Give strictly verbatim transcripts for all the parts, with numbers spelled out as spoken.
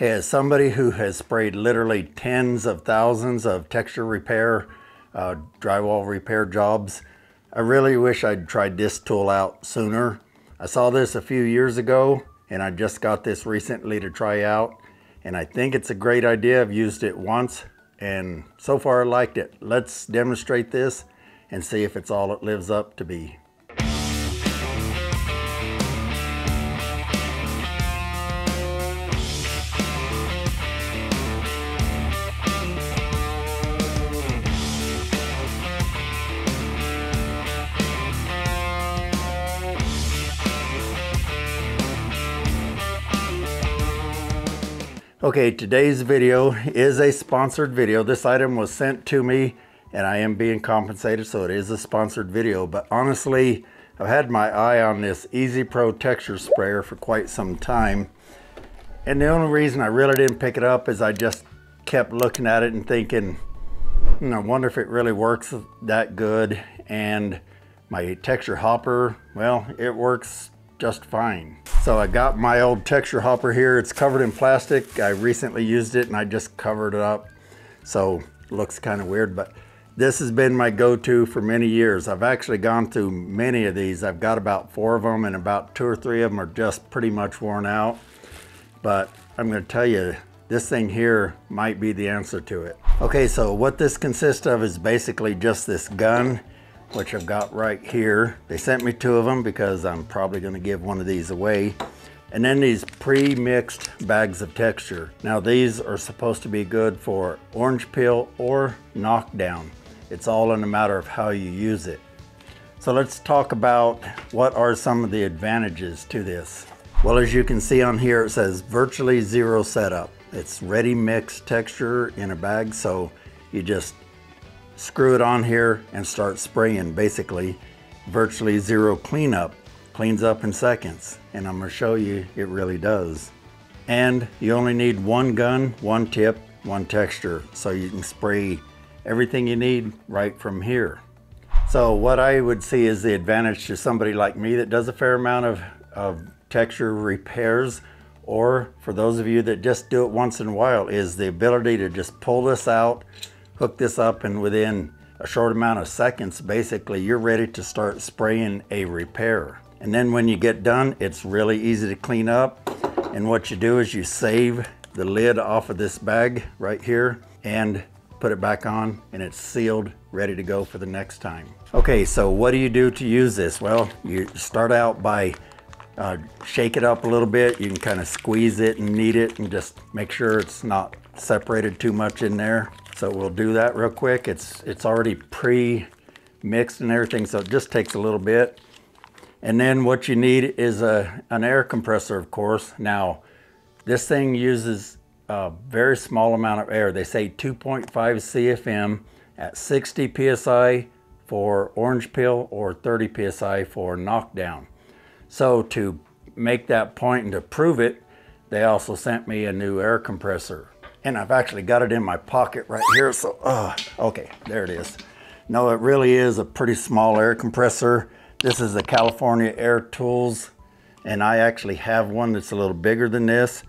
As somebody who has sprayed literally tens of thousands of texture repair, uh, drywall repair jobs, I really wish I'd tried this tool out sooner. I saw this a few years ago and I just got this recently to try out, and I think it's a great idea. I've used it once and so far I liked it. Let's demonstrate this and see if it's all it lives up to be. Okay, today's video is a sponsored video. This item was sent to me and I am being compensated, so it is a sponsored video. But honestly, I've had my eye on this EZPro texture sprayer for quite some time. And the only reason I really didn't pick it up is I just kept looking at it and thinking, hmm, I wonder if it really works that good. And my texture hopper, well, it works just fine. So I got my old texture hopper here. It's covered in plastic. I recently used it and I just covered it up, so it looks kind of weird, but this has been my go-to for many years. I've actually gone through many of these. I've got about four of them, and about two or three of them are just pretty much worn out. But I'm going to tell you, this thing here might be the answer to it. Okay, so what this consists of is basically just this gun, which I've got right here. They sent me two of them because I'm probably gonna give one of these away. And then these pre-mixed bags of texture. Now these are supposed to be good for orange peel or knockdown. It's all in a matter of how you use it. So let's talk about what are some of the advantages to this. Well, as you can see on here, it says virtually zero setup. It's ready mixed texture in a bag, so you just screw it on here and start spraying. Basically virtually zero cleanup, cleans up in seconds, and I'm going to show you it really does. And you only need one gun, one tip, one texture, so you can spray everything you need right from here. So what I would see is the advantage to somebody like me that does a fair amount of, of texture repairs, or for those of you that just do it once in a while, is the ability to just pull this out, hook this up, and within a short amount of seconds, basically you're ready to start spraying a repair. And then when you get done, it's really easy to clean up. And what you do is you save the lid off of this bag right here and put it back on, and it's sealed, ready to go for the next time. Okay, so what do you do to use this? Well, you start out by uh, shake it up a little bit. You can kind of squeeze it and knead it and just make sure it's not separated too much in there. So we'll do that real quick. It's it's already pre-mixed and everything, so it just takes a little bit. And then what you need is a, an air compressor, of course. Now, this thing uses a very small amount of air. They say two point five C F M at sixty P S I for orange peel or thirty P S I for knockdown. So to make that point and to prove it, they also sent me a new air compressor. And I've actually got it in my pocket right here, so uh, okay, there it is. No, it really is a pretty small air compressor. This is a California Air Tools, and I actually have one that's a little bigger than this,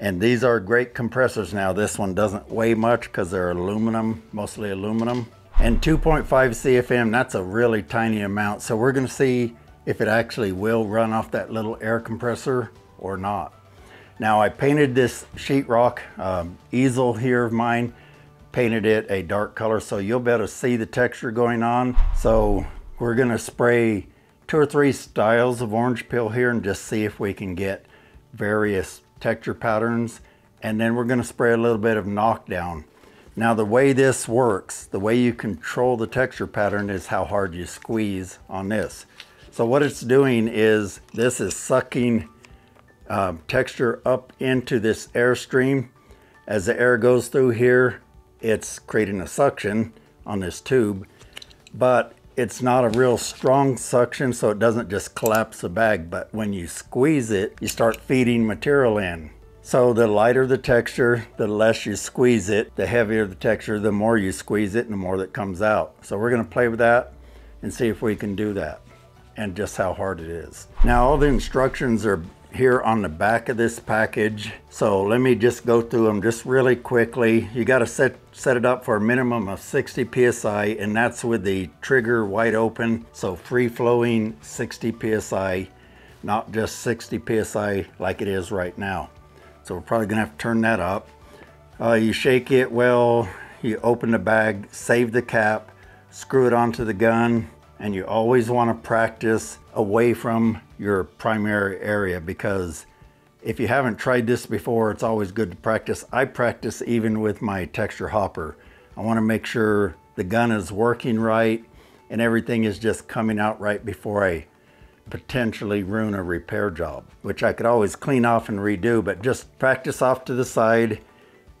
and these are great compressors. Now this one doesn't weigh much because they're aluminum, mostly aluminum, and two point five C F M, that's a really tiny amount, so we're going to see if it actually will run off that little air compressor or not. Now I painted this sheetrock um, easel here of mine, painted it a dark color, so you'll be able to see the texture going on. So we're gonna spray two or three styles of orange peel here and just see if we can get various texture patterns. And then we're gonna spray a little bit of knockdown. Now the way this works, the way you control the texture pattern is how hard you squeeze on this. So what it's doing is this is sucking Um, texture up into this airstream. As the air goes through here, it's creating a suction on this tube, but it's not a real strong suction, so it doesn't just collapse the bag. But when you squeeze it, you start feeding material in. So the lighter the texture, the less you squeeze it. The heavier the texture, the more you squeeze it and the more that comes out. So we're going to play with that and see if we can do that and just how hard it is. Now all the instructions are here on the back of this package. So let me just go through them just really quickly. You got to set set it up for a minimum of sixty P S I, and that's with the trigger wide open, so free flowing sixty P S I, not just sixty P S I like it is right now. So we're probably gonna have to turn that up. Uh, you shake it well, you open the bag, save the cap, screw it onto the gun, and you always wanna practice away from your primary area, because if you haven't tried this before, it's always good to practice. I practice even with my texture hopper. I wanna make sure the gun is working right and everything is just coming out right before I potentially ruin a repair job, which I could always clean off and redo, but just practice off to the side.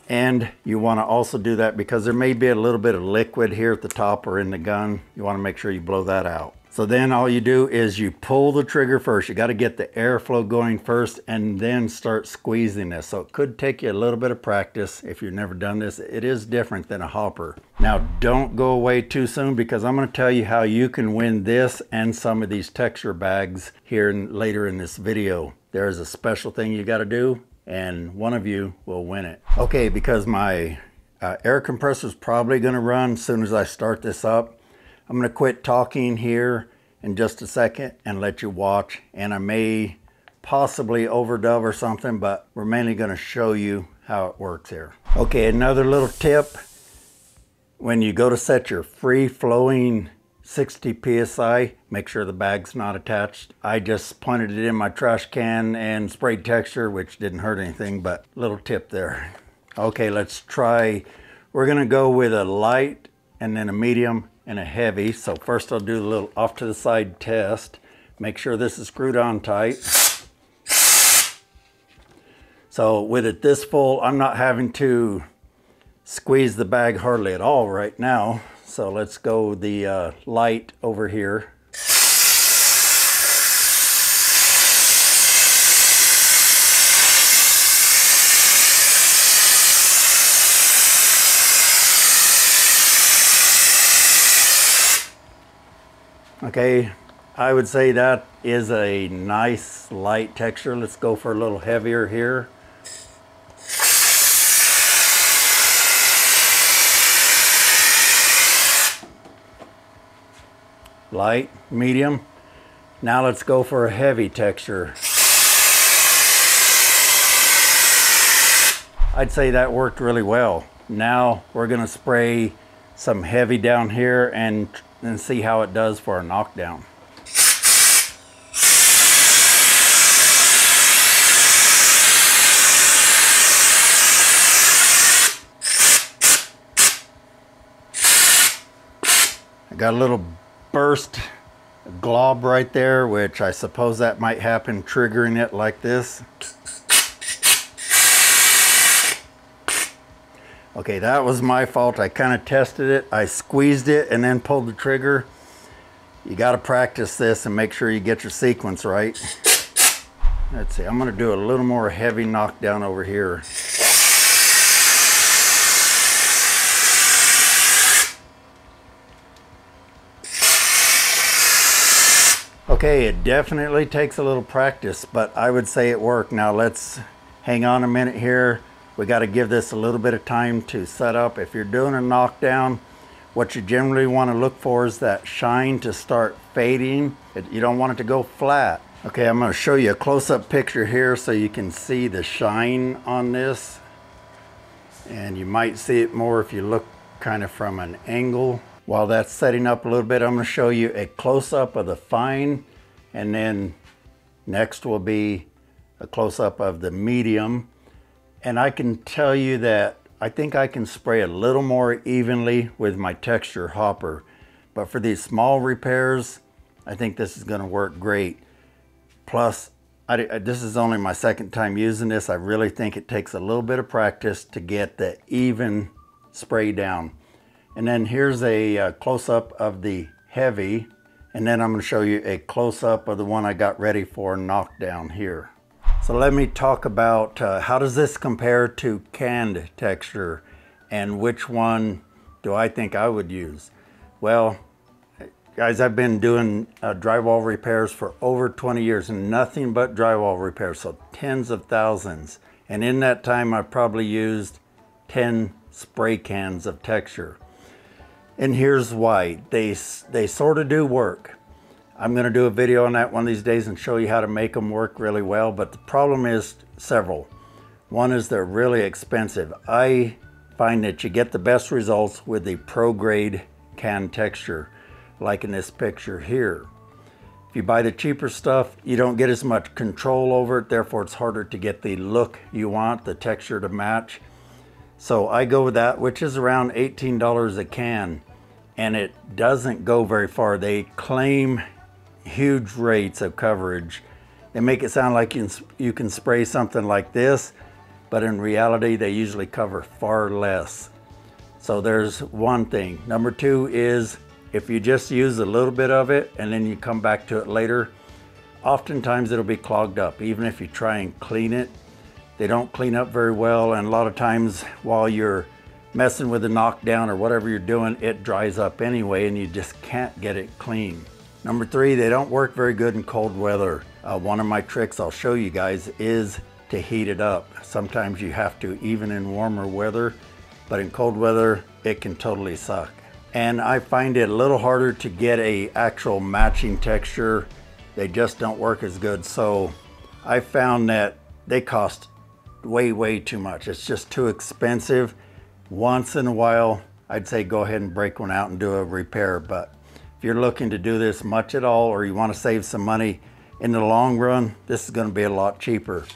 And you want to also do that because there may be a little bit of liquid here at the top or in the gun. You want to make sure you blow that out. So then all you do is you pull the trigger first. You got to get the airflow going first and then start squeezing this. So it could take you a little bit of practice. If you've never done this, it is different than a hopper. Now don't go away too soon, because I'm going to tell you how you can win this and some of these texture bags here in, later in this video. There is a special thing you got to do, and one of you will win it. Okay, because my uh, air compressor is probably going to run as soon as I start this up. I'm going to quit talking here in just a second and let you watch, and I may possibly overdub or something, but we're mainly going to show you how it works here. Okay, another little tip: when you go to set your free flowing sixty P S I, make sure the bag's not attached. I just pointed it in my trash can and sprayed texture, which didn't hurt anything, but little tip there. Okay, let's try. We're going to go with a light and then a medium and a heavy. So first I'll do a little off to the side test. Make sure this is screwed on tight. So with it this full, I'm not having to squeeze the bag hardly at all right now. So let's go the uh, light over here. Okay, I would say that is a nice light texture. Let's go for a little heavier here. Light, medium. Now let's go for a heavy texture. I'd say that worked really well. Now we're gonna spray some heavy down here and and see how it does for a knockdown. I got a little burst glob right there, which I suppose that might happen triggering it like this. Okay, that was my fault. I kind of tested it. I squeezed it and then pulled the trigger. You got to practice this and make sure you get your sequence right. Let's see, I'm going to do a little more heavy knockdown over here. Okay, it definitely takes a little practice, but I would say it worked. Now let's hang on a minute here. We got to give this a little bit of time to set up. If you're doing a knockdown, what you generally want to look for is that shine to start fading. It, you don't want it to go flat. Okay, I'm going to show you a close-up picture here so you can see the shine on this. And you might see it more if you look kind of from an angle. While that's setting up a little bit, I'm going to show you a close-up of the fine. And then next will be a close-up of the medium. And I can tell you that I think I can spray a little more evenly with my texture hopper. But for these small repairs, I think this is gonna work great. Plus, I, I, this is only my second time using this. I really think it takes a little bit of practice to get the even spray down. And then here's a uh, close-up of the heavy. And then I'm gonna show you a close-up of the one I got ready for knockdown here. So let me talk about uh, how does this compare to canned texture, and which one do I think I would use? Well, Guys, I've been doing uh, drywall repairs for over twenty years, and nothing but drywall repairs, so tens of thousands. And in that time, I probably used ten spray cans of texture. And here's why. They, they sort of do work. I'm gonna do a video on that one of these days and show you how to make them work really well, but the problem is several. One is they're really expensive. I find that you get the best results with the pro-grade can texture, like in this picture here. If you buy the cheaper stuff, you don't get as much control over it, therefore it's harder to get the look you want, the texture to match. So I go with that, which is around eighteen dollars a can, and it doesn't go very far. They claim huge rates of coverage. They make it sound like you can, you can spray something like this, but in reality, they usually cover far less. So there's one thing. Number two is, if you just use a little bit of it and then you come back to it later, oftentimes it'll be clogged up. Even if you try and clean it, they don't clean up very well. And a lot of times while you're messing with the knockdown or whatever you're doing, it dries up anyway and you just can't get it clean. Number three, they don't work very good in cold weather. Uh, one of my tricks I'll show you guys is to heat it up. Sometimes you have to, even in warmer weather, but in cold weather, it can totally suck. And I find it a little harder to get a actual matching texture. They just don't work as good. So I found that they cost way, way too much. It's just too expensive. Once in a while, I'd say go ahead and break one out and do a repair. But if you're looking to do this much at all, or you want to save some money in the long run, this is going to be a lot cheaper.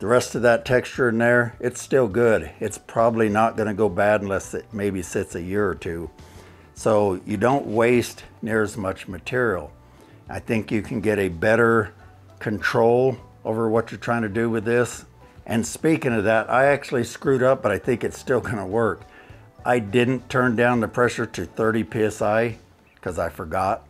The rest of that texture in there, it's still good. It's probably not going to go bad unless it maybe sits a year or two. So you don't waste near as much material. I think you can get a better control over what you're trying to do with this. And speaking of that, I actually screwed up, but I think it's still gonna work. I didn't turn down the pressure to thirty P S I because I forgot,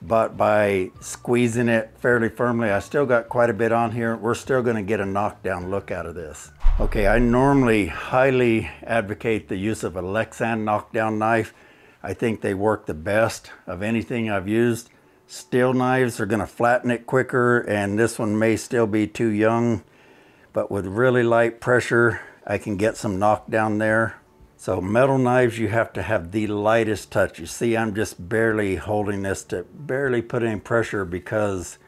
but by squeezing it fairly firmly, I still got quite a bit on here. We're still gonna get a knockdown look out of this. Okay, I normally highly advocate the use of a Lexan knockdown knife. I think they work the best of anything I've used. Steel knives are gonna flatten it quicker, and this one may still be too young, but with really light pressure, I can get some knockdown there. So metal knives, you have to have the lightest touch. You see, I'm just barely holding this to barely put any pressure because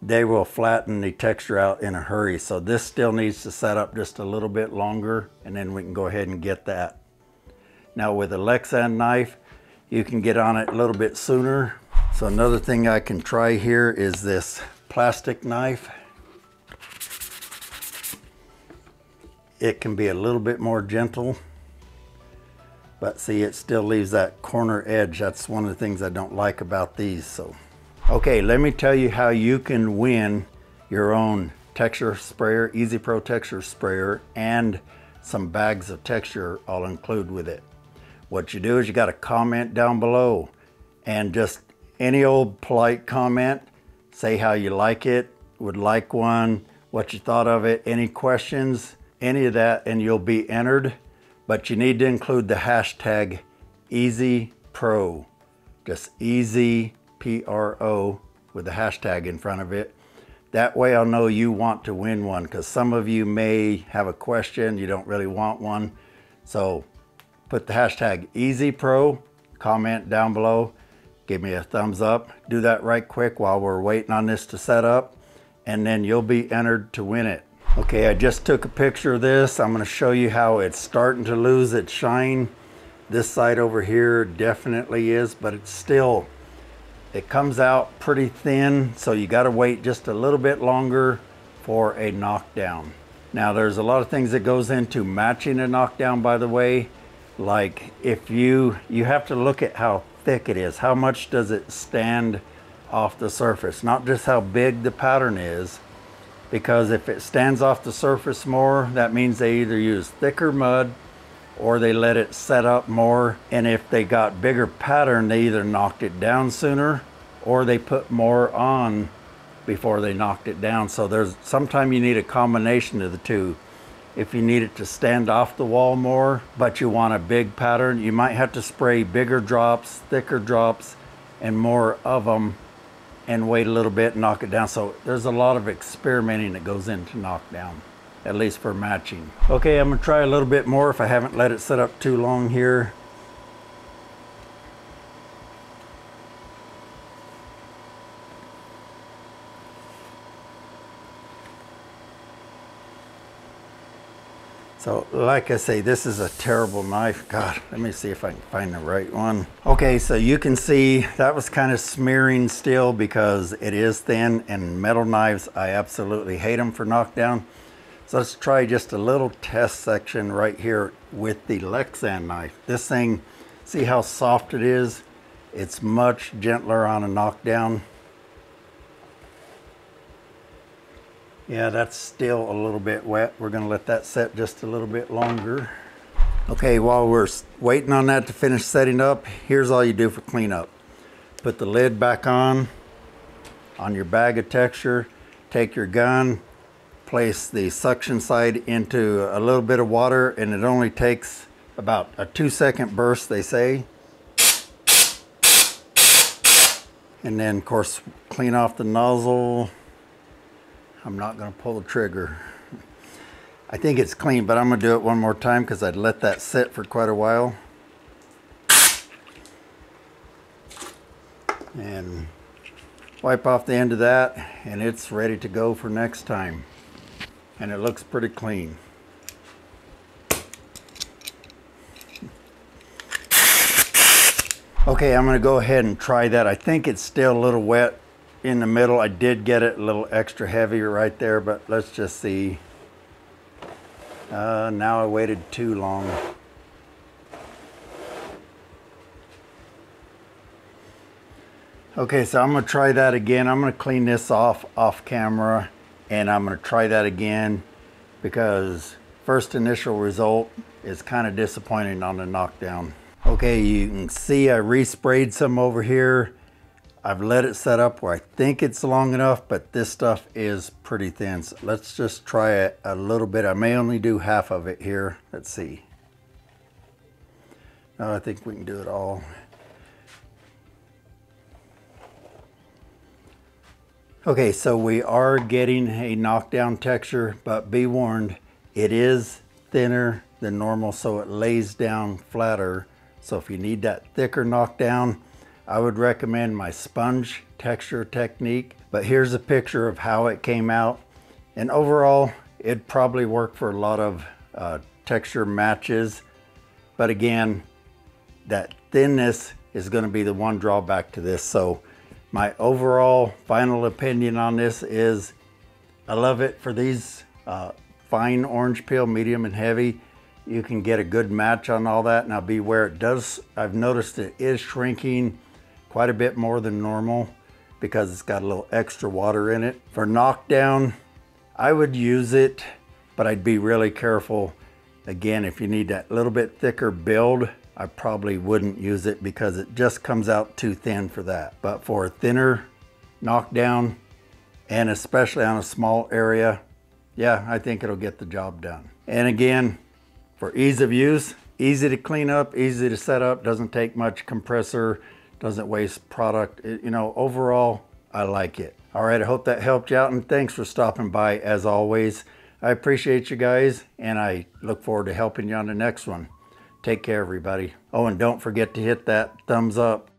they will flatten the texture out in a hurry. So this still needs to set up just a little bit longer, and then we can go ahead and get that. Now with a Lexan knife, you can get on it a little bit sooner. So another thing I can try here is this plastic knife. It can be a little bit more gentle, but see, it still leaves that corner edge. That's one of the things I don't like about these. So, okay, let me tell you how you can win your own texture sprayer, EZPro texture sprayer, and some bags of texture I'll include with it. What you do is you got to comment down below, and just any old polite comment, say how you like it, would like one, what you thought of it, any questions, any of that, and you'll be entered. But you need to include the hashtag EZPro, just E Z P R O with the hashtag in front of it. That way I'll know you want to win one, because some of you may have a question, you don't really want one. So put the hashtag EZPro, comment down below, give me a thumbs up, do that right quick while we're waiting on this to set up, and then you'll be entered to win it. Okay, I just took a picture of this. I'm gonna show you how it's starting to lose its shine. This side over here definitely is, but it's still, it comes out pretty thin, so you gotta wait just a little bit longer for a knockdown. Now, there's a lot of things that goes into matching a knockdown, by the way. Like if you, you have to look at how thick it is. How much does it stand off the surface? Not just how big the pattern is, because if it stands off the surface more, that means they either use thicker mud or they let it set up more. And if they got bigger pattern, they either knocked it down sooner or they put more on before they knocked it down. So there's, sometimes you need a combination of the two. if you need it to stand off the wall more, but you want a big pattern, you might have to spray bigger drops, thicker drops, and more of them, and wait a little bit and knock it down. So there's a lot of experimenting that goes into knockdown, at least for matching. Okay, I'm gonna try a little bit more if I haven't let it sit up too long here. So like I say, this is a terrible knife. God, let me see if I can find the right one. Okay, so you can see that was kind of smearing still because it is thin, and metal knives, I absolutely hate them for knockdown. So let's try just a little test section right here with the Lexan knife. This thing, see how soft it is? It's much gentler on a knockdown. Yeah, that's still a little bit wet. We're gonna let that set just a little bit longer. Okay, while we're waiting on that to finish setting up, here's all you do for cleanup. Put the lid back on, on your bag of texture, take your gun, place the suction side into a little bit of water, and it only takes about a two second burst, they say. And then of course, clean off the nozzle. I'm not gonna pull the trigger. I think it's clean, but I'm gonna do it one more time because I'd let that sit for quite a while. And wipe off the end of that, and it's ready to go for next time. And it looks pretty clean. Okay, I'm gonna go ahead and try that. I think it's still a little wet in the middle. I did get it a little extra heavy right there, but let's just see. Uh, now I waited too long. Okay, so I'm gonna try that again. I'm gonna clean this off off camera, and I'm gonna try that again because first initial result is kind of disappointing on the knockdown. Okay, you can see I resprayed some over here. I've let it set up where I think it's long enough, but this stuff is pretty thin. So let's just try it a little bit. I may only do half of it here. Let's see. No, I think we can do it all. Okay, so we are getting a knockdown texture, but be warned, it is thinner than normal, so it lays down flatter. So if you need that thicker knockdown, I would recommend my sponge texture technique, but here's a picture of how it came out. And overall, it'd probably work for a lot of uh, texture matches. But again, that thinness is gonna be the one drawback to this. So my overall final opinion on this is, I love it for these uh, fine orange peel, medium and heavy. You can get a good match on all that. Now beware, it does, I've noticed it is shrinking quite a bit more than normal because it's got a little extra water in it. For knockdown, I would use it, but I'd be really careful. Again, if you need that little bit thicker build, I probably wouldn't use it because it just comes out too thin for that. But for a thinner knockdown, and especially on a small area, yeah, I think it'll get the job done. And again, for ease of use, easy to clean up, easy to set up, doesn't take much compressor, doesn't waste product. It, you know, overall, I like it. All right, I hope that helped you out, and thanks for stopping by as always. I appreciate you guys, and I look forward to helping you on the next one. Take care, everybody. Oh, and don't forget to hit that thumbs up.